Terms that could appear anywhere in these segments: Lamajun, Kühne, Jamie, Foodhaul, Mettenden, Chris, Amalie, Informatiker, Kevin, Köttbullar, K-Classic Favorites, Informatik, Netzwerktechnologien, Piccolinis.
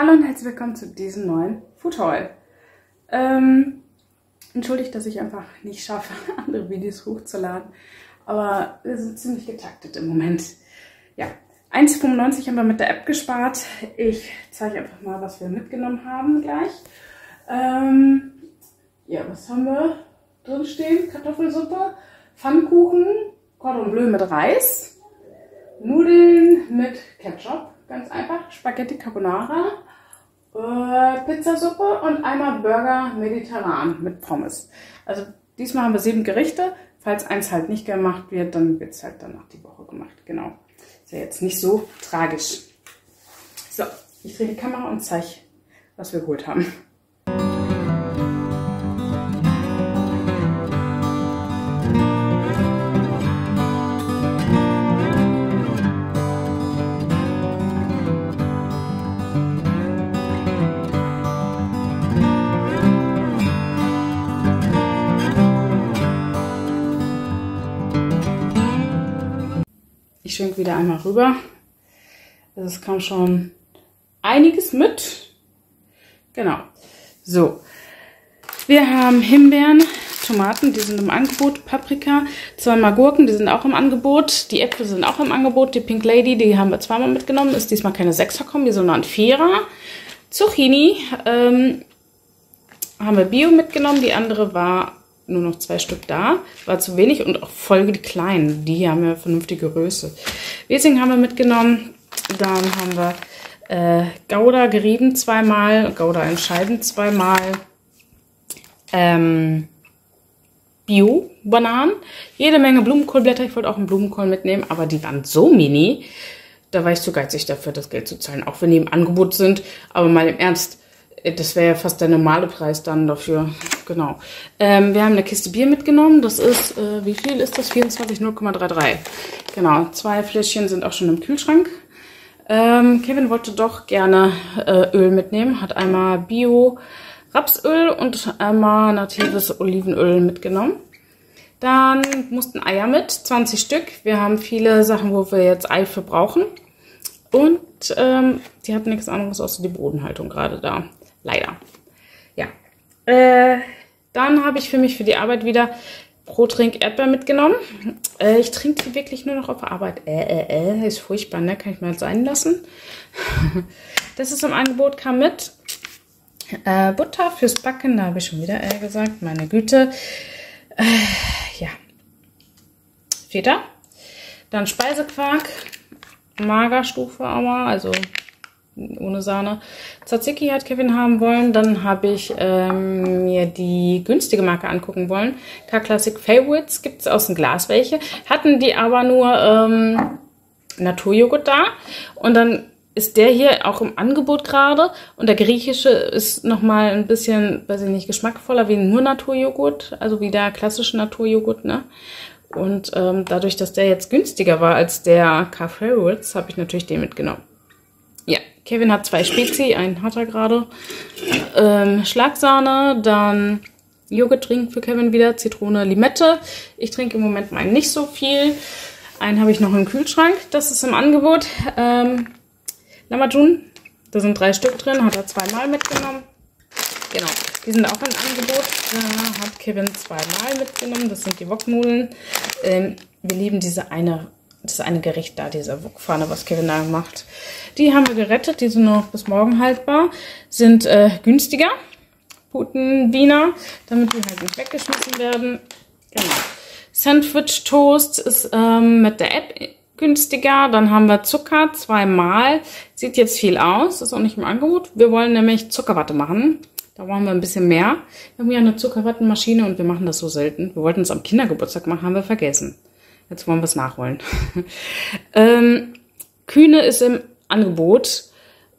Hallo und herzlich willkommen zu diesem neuen Foodhaul. Entschuldigt, dass ich einfach nicht schaffe, andere Videos hochzuladen, aber wir sind ziemlich getaktet im Moment. Ja, 1,95 haben wir mit der App gespart. Ich zeige einfach mal, was wir mitgenommen haben gleich. Ja, was haben wir drin stehen? Kartoffelsuppe, Pfannkuchen, Cordon Bleu mit Reis, Nudeln mit Ketchup, ganz einfach, Spaghetti Carbonara, Pizzasuppe und einmal Burger mediterran mit Pommes. Also diesmal haben wir 7 Gerichte. Falls eins halt nicht gemacht wird, dann wird es halt danach die Woche gemacht. Genau. Ist ja jetzt nicht so tragisch. So, ich drehe die Kamera und zeige, was wir geholt haben. Ich schwenke wieder einmal rüber. Also es kam schon einiges mit. Genau. So. Wir haben Himbeeren, Tomaten, die sind im Angebot, Paprika, zweimal Gurken, die sind auch im Angebot, die Äpfel sind auch im Angebot, die Pink Lady, die haben wir zweimal mitgenommen, ist diesmal keine 6er-Kombi, sondern ein 4er. Zucchini haben wir Bio mitgenommen, die andere war nur noch 2 Stück da, war zu wenig und auch voll die kleinen, die haben ja vernünftige Größe. Wirsing haben wir mitgenommen, dann haben wir Gouda gerieben zweimal, Gouda in Scheiben zweimal, Bio-Bananen, jede Menge Blumenkohlblätter, ich wollte auch einen Blumenkohl mitnehmen, aber die waren so mini, da war ich zu geizig dafür, das Geld zu zahlen, auch wenn die im Angebot sind, aber mal im Ernst, das wäre ja fast der normale Preis dann dafür. Genau. Wir haben eine Kiste Bier mitgenommen. Das ist, wie viel ist das? 24, 0,33. Genau. 2 Fläschchen sind auch schon im Kühlschrank. Kevin wollte doch gerne Öl mitnehmen. Hat einmal Bio-Rapsöl und einmal natives Olivenöl mitgenommen. Dann mussten Eier mit, 20 Stück. Wir haben viele Sachen, wo wir jetzt Ei für brauchen. Und die hat nichts anderes außer die Bodenhaltung gerade da. Leider. Ja. Dann habe ich für die Arbeit wieder pro Trink Erdbeer mitgenommen. Ich trinke die wirklich nur noch auf der Arbeit. Ist furchtbar, ne? Kann ich mal sein lassen. Das ist im Angebot, kam mit. Butter fürs Backen, da habe ich schon wieder gesagt. Meine Güte. Ja. Feta. Dann Speisequark. Magerstufe aber, also ohne Sahne. Tzatziki hat Kevin haben wollen. Dann habe ich mir die günstige Marke angucken wollen. K-Classic Favorites, gibt es aus dem Glas welche. Hatten die aber nur Naturjoghurt da. Und dann ist der hier auch im Angebot gerade. Und der griechische ist nochmal ein bisschen, weiß ich nicht, geschmackvoller wie nur Naturjoghurt. Also wie der klassische Naturjoghurt, ne? Und dadurch, dass der jetzt günstiger war als der K-Favorites, habe ich natürlich den mitgenommen. Ja, Kevin hat 2 Spezi, einen hat er gerade. Schlagsahne, dann Joghurt trinken für Kevin wieder, Zitrone, Limette. Ich trinke im Moment meinen nicht so viel. Einen habe ich noch im Kühlschrank, das ist im Angebot. Lamajun, da sind 3 Stück drin, hat er zweimal mitgenommen. Genau, die sind auch im Angebot. Da hat Kevin zweimal mitgenommen, das sind die Woknudeln. Wir lieben das eine Gericht da, diese Wokpfanne, was Kevin da macht. Die haben wir gerettet, die sind noch bis morgen haltbar, sind günstiger, Puten Wiener, damit die halt nicht weggeschmissen werden. Genau. Sandwich Toast ist mit der App günstiger, dann haben wir Zucker zweimal, sieht jetzt viel aus, ist auch nicht im Angebot. Wir wollen nämlich Zuckerwatte machen, da brauchen wir ein bisschen mehr. Wir haben ja eine Zuckerwattenmaschine und wir machen das so selten. Wir wollten es am Kindergeburtstag machen, haben wir vergessen. Jetzt wollen wir es nachholen. Kühne ist im Angebot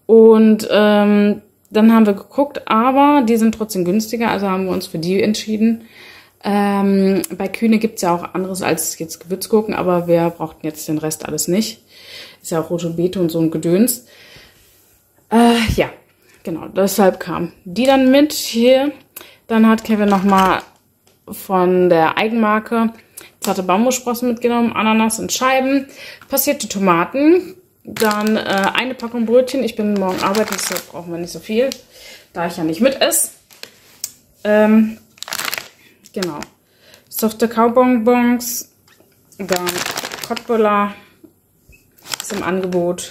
und dann haben wir geguckt, aber die sind trotzdem günstiger, also haben wir uns für die entschieden. Bei Kühne gibt es ja auch anderes als jetzt Gewürzgurken, aber wir brauchten jetzt den Rest alles nicht. Ist ja auch rote Beete und so ein Gedöns. Ja, genau, deshalb kam die dann mit hier. Dann hat Kevin nochmal von der Eigenmarke zarte Bambussprossen mitgenommen, Ananas in Scheiben, passierte Tomaten, Dann eine Packung Brötchen. Ich bin morgen arbeiten, deshalb brauchen wir nicht so viel, da ich ja nicht mit esse. Genau. Soft Kakaobonbons. Dann Kottbullar ist im Angebot.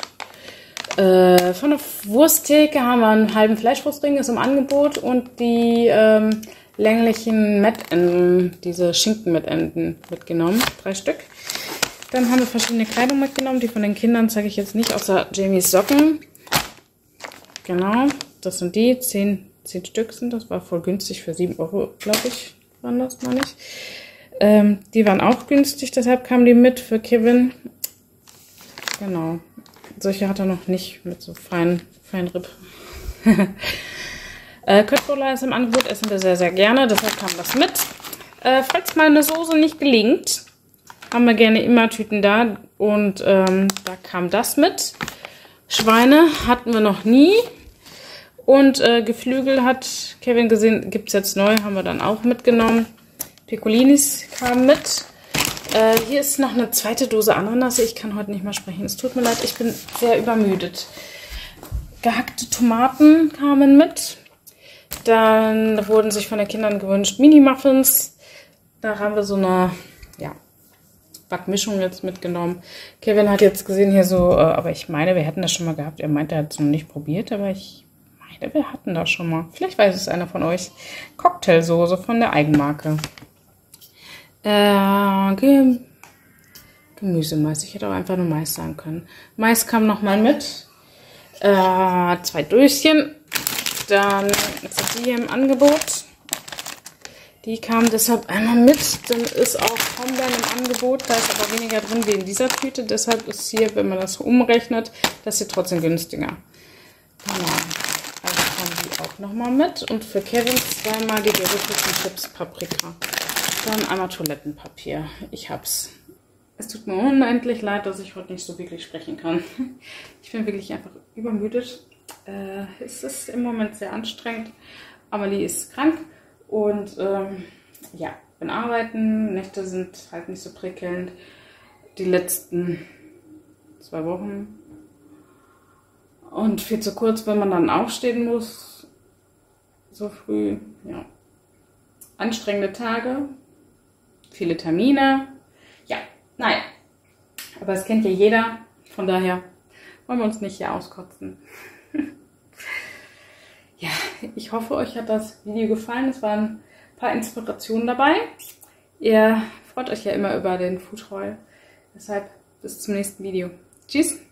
Von der Wursttheke haben wir einen halben Fleischwurstring, ist im Angebot. Und die länglichen Mettenden, diese Schinken-Mettenden mitgenommen. 3 Stück. Dann haben wir verschiedene Kleidung mitgenommen. Die von den Kindern zeige ich jetzt nicht, außer Jamies Socken. Genau, das sind die. 10 Stück sind das. War voll günstig für 7 Euro, glaube ich, waren das, meine ich. Die waren auch günstig, deshalb kamen die mit für Kevin. Genau, solche hat er noch nicht mit so feinen Ripp. Köttbullar ist im Angebot, essen wir sehr, sehr gerne. Deshalb kam das mit. Falls meine Soße nicht gelingt, haben wir gerne immer Tüten da. Und da kam das mit. Schweine hatten wir noch nie. Und Geflügel hat Kevin gesehen, gibt es jetzt neu, haben wir dann auch mitgenommen. Piccolinis kamen mit. Hier ist noch eine zweite Dose Ananas. Ich kann heute nicht mehr sprechen, es tut mir leid, ich bin sehr übermüdet. Gehackte Tomaten kamen mit. Dann wurden sich von den Kindern gewünscht Mini-Muffins. Da haben wir so eine, ja, Backmischung jetzt mitgenommen. Kevin hat jetzt gesehen hier so, aber ich meine, wir hätten das schon mal gehabt. Er meinte, er hat es noch nicht probiert, aber ich meine, wir hatten das schon mal. Vielleicht weiß es einer von euch. Cocktailsoße von der Eigenmarke. Gemüsemais. Ich hätte auch einfach nur Mais sagen können. Mais kam nochmal mit. 2 Döschen. Dann ist die hier im Angebot. Die kamen deshalb einmal mit. Dann ist auch Pombeeren im Angebot. Da ist aber weniger drin wie in dieser Tüte. Deshalb ist hier, wenn man das umrechnet, das hier trotzdem günstiger. Genau. Also kommen die auch nochmal mit. Und für Kevin zweimal die gerösteten Chips Paprika. Dann einmal Toilettenpapier. Ich hab's. Es tut mir unendlich leid, dass ich heute nicht so wirklich sprechen kann. Ich bin wirklich einfach übermüdet. Es ist im Moment sehr anstrengend. Amalie ist krank. Und ja, bin arbeiten, Nächte sind halt nicht so prickelnd. Die letzten 2 Wochen. Und viel zu kurz, wenn man dann aufstehen muss. So früh, ja. Anstrengende Tage, viele Termine. Ja, naja. Aber es kennt ja jeder, von daher wollen wir uns nicht hier auskotzen. Ja, ich hoffe, euch hat das Video gefallen. Es waren ein paar Inspirationen dabei. Ihr freut euch ja immer über den Foodhaul. Deshalb bis zum nächsten Video. Tschüss!